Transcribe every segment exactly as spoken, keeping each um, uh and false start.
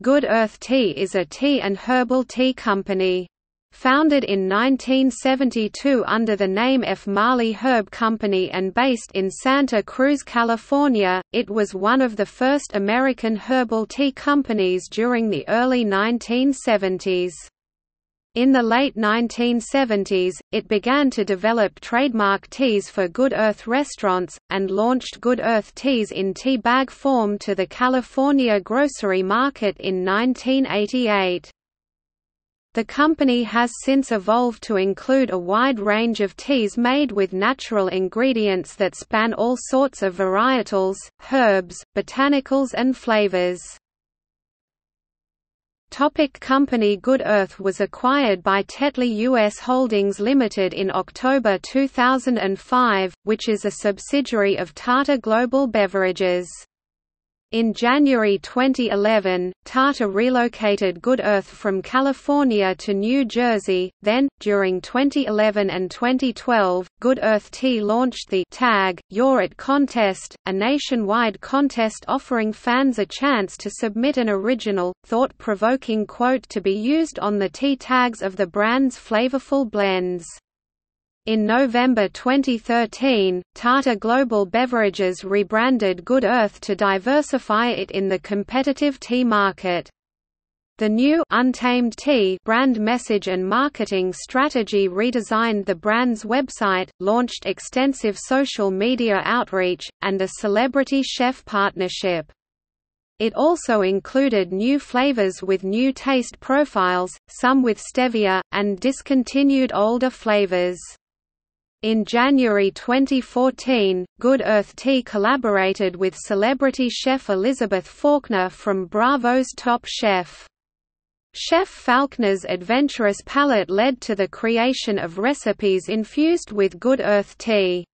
Good Earth Tea is a tea and herbal tea company. Founded in nineteen seventy-two under the name Fmali Herb Company and based in Santa Cruz, California, it was one of the first American herbal tea companies during the early nineteen seventies. In the late nineteen seventies, it began to develop trademark teas for Good Earth Restaurants, and launched Good Earth Teas in tea bag form to the California grocery market in nineteen eighty-eight. The company has since evolved to include a wide range of teas made with natural ingredients that span all sorts of varietals, herbs, botanicals and flavors. Topic company. Good Earth was acquired by Tetley U S Holdings Limited in October two thousand five, which is a subsidiary of Tata Global Beverages. In January twenty eleven, Tata relocated Good Earth from California to New Jersey. Then, during twenty eleven and twenty twelve, Good Earth Tea launched the Tag, You're It Contest, a nationwide contest offering fans a chance to submit an original, thought-provoking quote to be used on the tea tags of the brand's flavorful blends. In November twenty thirteen, Tata Global Beverages rebranded Good Earth to diversify it in the competitive tea market. The new Untamed Tea brand message and marketing strategy redesigned the brand's website, launched extensive social media outreach, and a celebrity chef partnership. It also included new flavors with new taste profiles, some with stevia, and discontinued older flavors. In January twenty fourteen, Good Earth Tea collaborated with celebrity chef Elizabeth Faulkner from Bravo's Top Chef. Chef Faulkner's adventurous palate led to the creation of recipes infused with Good Earth Tea.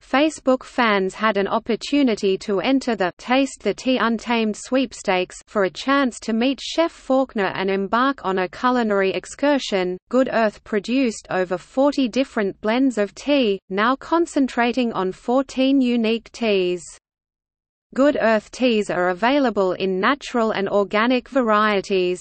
Facebook fans had an opportunity to enter the Taste the Tea Untamed sweepstakes for a chance to meet Chef Faulkner and embark on a culinary excursion. Good Earth produced over forty different blends of tea, now concentrating on fourteen unique teas. Good Earth teas are available in natural and organic varieties.